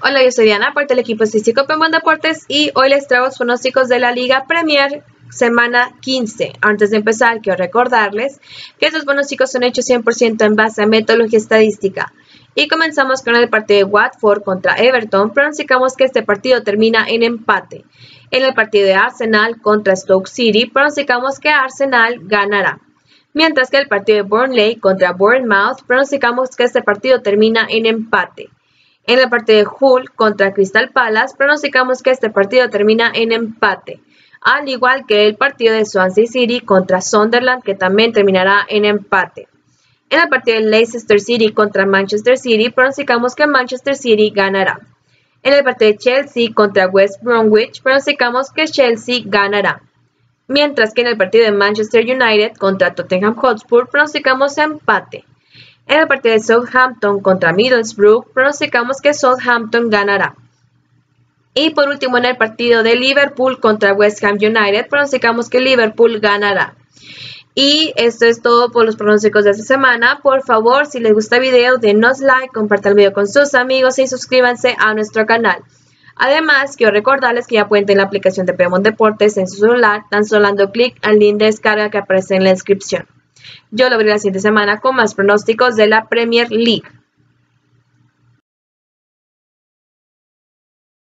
Hola, yo soy Diana, parte del equipo estadístico PebMont Deportes, y hoy les traigo los pronósticos de la Liga Premier semana 15. Antes de empezar, quiero recordarles que estos pronósticos son hechos 100% en base a metodología estadística. Y comenzamos con el partido de Watford contra Everton. Pronosticamos que este partido termina en empate. En el partido de Arsenal contra Stoke City, pronosticamos que Arsenal ganará. Mientras que el partido de Burnley contra Bournemouth, pronosticamos que este partido termina en empate. En el partido de Hull contra Crystal Palace, pronosticamos que este partido termina en empate. Al igual que el partido de Swansea City contra Sunderland, que también terminará en empate. En el partido de Leicester City contra Manchester City, pronosticamos que Manchester City ganará. En el partido de Chelsea contra West Bromwich, pronosticamos que Chelsea ganará. Mientras que en el partido de Manchester United contra Tottenham Hotspur, pronosticamos empate. En el partido de Southampton contra Middlesbrough, pronosticamos que Southampton ganará. Y por último, en el partido de Liverpool contra West Ham United, pronosticamos que Liverpool ganará. Y esto es todo por los pronósticos de esta semana. Por favor, si les gusta el video, denos like, compartan el video con sus amigos y suscríbanse a nuestro canal. Además, quiero recordarles que ya pueden tener la aplicación de PebMont Deportes en su celular, tan solo dando clic al link de descarga que aparece en la descripción. Yo lo veré la siguiente semana con más pronósticos de la Premier League.